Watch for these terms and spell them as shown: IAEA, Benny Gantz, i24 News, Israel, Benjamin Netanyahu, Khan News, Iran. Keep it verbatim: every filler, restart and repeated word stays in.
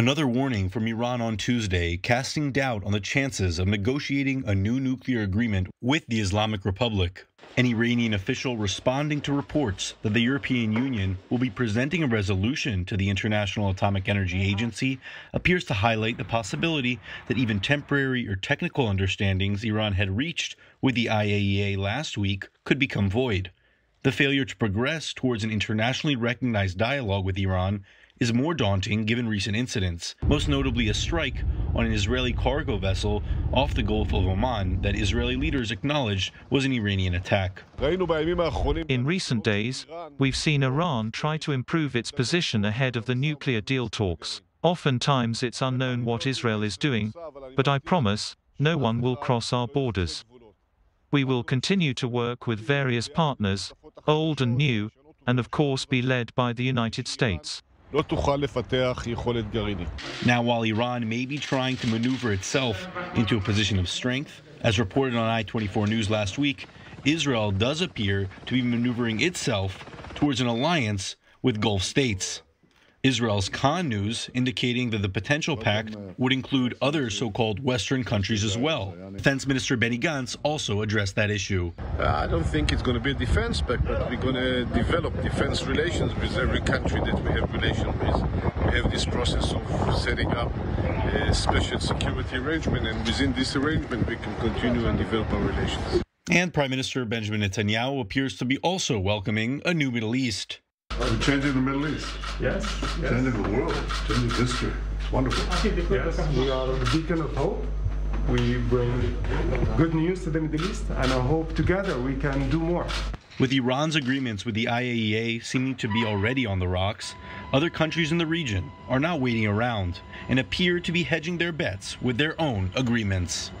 Another warning from Iran on Tuesday, casting doubt on the chances of negotiating a new nuclear agreement with the Islamic Republic. An Iranian official responding to reports that the European Union will be presenting a resolution to the International Atomic Energy Agency appears to highlight the possibility that even temporary or technical understandings Iran had reached with the I A E A last week could become void. The failure to progress towards an internationally recognized dialogue with Iran is more daunting given recent incidents, most notably a strike on an Israeli cargo vessel off the Gulf of Oman that Israeli leaders acknowledged was an Iranian attack. In recent days, we've seen Iran try to improve its position ahead of the nuclear deal talks. Oftentimes it's unknown what Israel is doing, but I promise, no one will cross our borders. We will continue to work with various partners, old and new, and of course be led by the United States. Now, while Iran may be trying to maneuver itself into a position of strength, as reported on I twenty-four News last week, Israel does appear to be maneuvering itself towards an alliance with Gulf states. Israel's Khan News indicating that the potential pact would include other so-called Western countries as well. Defense Minister Benny Gantz also addressed that issue. I don't think it's going to be a defense pact, but we're going to develop defense relations with every country that we have relations with. We have this process of setting up a special security arrangement, and within this arrangement we can continue and develop our relations. And Prime Minister Benjamin Netanyahu appears to be also welcoming a new Middle East. We're changing the Middle East. Yes. yes. Changing the world. Changing history. It's wonderful. Yes. We are a beacon of hope. We bring good news to the Middle East, and I hope together we can do more. With Iran's agreements with the I A E A seeming to be already on the rocks, other countries in the region are not waiting around and appear to be hedging their bets with their own agreements.